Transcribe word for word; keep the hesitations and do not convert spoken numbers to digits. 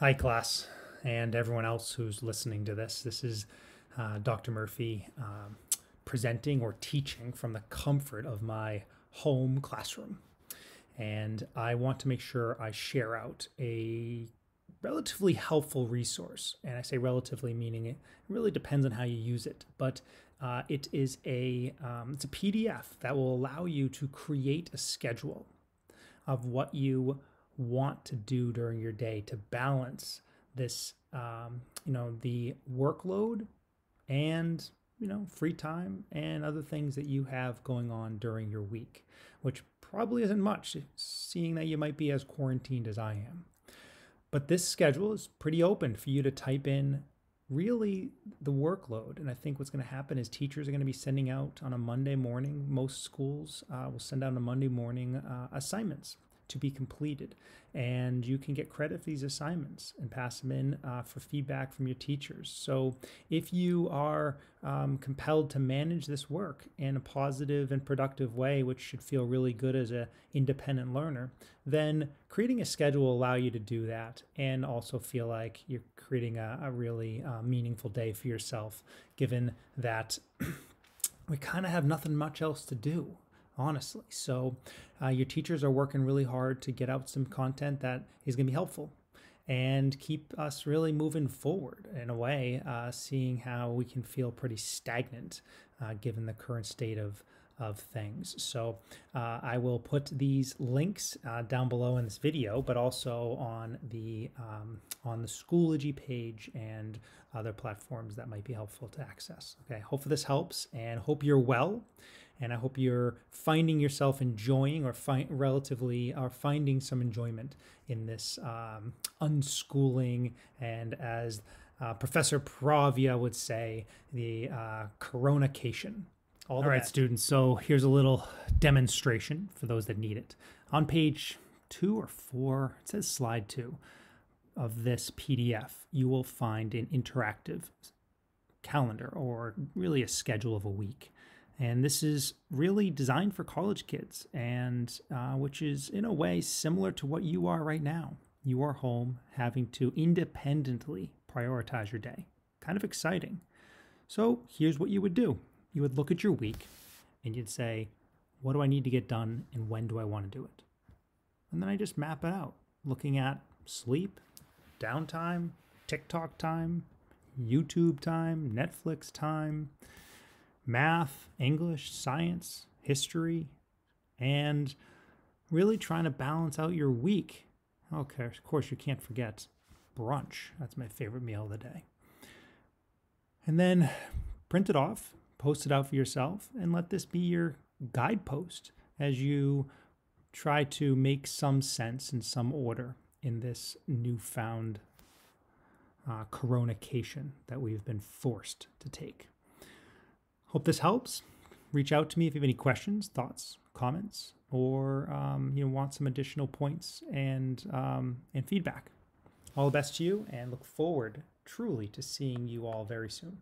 Hi class and everyone else who's listening to this. This is uh, Doctor Murphy um, presenting or teaching from the comfort of my home classroom. And I want to make sure I share out a relatively helpful resource. And I say relatively meaning it really depends on how you use it, but uh, it is a, um, it's a P D F that will allow you to create a schedule of what you want to do during your day to balance this, um, you know, the workload and, you know, free time and other things that you have going on during your week, which probably isn't much, seeing that you might be as quarantined as I am. But this schedule is pretty open for you to type in really the workload. And I think what's going to happen is teachers are going to be sending out on a Monday morning. Most schools uh, will send out on a Monday morning uh, assignments to be completed, and you can get credit for these assignments and pass them in uh, for feedback from your teachers. So if you are um, compelled to manage this work in a positive and productive way, which should feel really good as an independent learner, then creating a schedule will allow you to do that and also feel like you're creating a, a really uh, meaningful day for yourself, given that we kind of have nothing much else to do, honestly. So uh, your teachers are working really hard to get out some content that is going to be helpful and keep us really moving forward in a way, uh, seeing how we can feel pretty stagnant uh, given the current state of of things. So uh, I will put these links uh, down below in this video, but also on the um, on the Schoology page and other platforms that might be helpful to access. Okay, hopefully this helps, and hope you're well, and I hope you're finding yourself enjoying or find relatively or finding some enjoyment in this um, unschooling, and as uh, Professor Pravia would say, the uh, Corona-cation. All, All right, bad. Students, so here's a little demonstration for those that need it. On page two or four, it says slide two of this P D F, you will find an interactive calendar, or really a schedule of a week. And this is really designed for college kids, and uh, which is in a way similar to what you are right now. You are home having to independently prioritize your day. Kind of exciting. So here's what you would do. You would look at your week and you'd say, what do I need to get done and when do I want to do it? And then I just map it out, looking at sleep, downtime, TikTok time, YouTube time, Netflix time, math, English, science, history, and really trying to balance out your week. Okay, of course you can't forget brunch. That's my favorite meal of the day. And then print it off. Post it out for yourself and let this be your guidepost as you try to make some sense and some order in this newfound uh, corona-cation that we've been forced to take. Hope this helps. Reach out to me if you have any questions, thoughts, comments, or um, you know, want some additional points and, um, and feedback. All the best to you, and look forward truly to seeing you all very soon.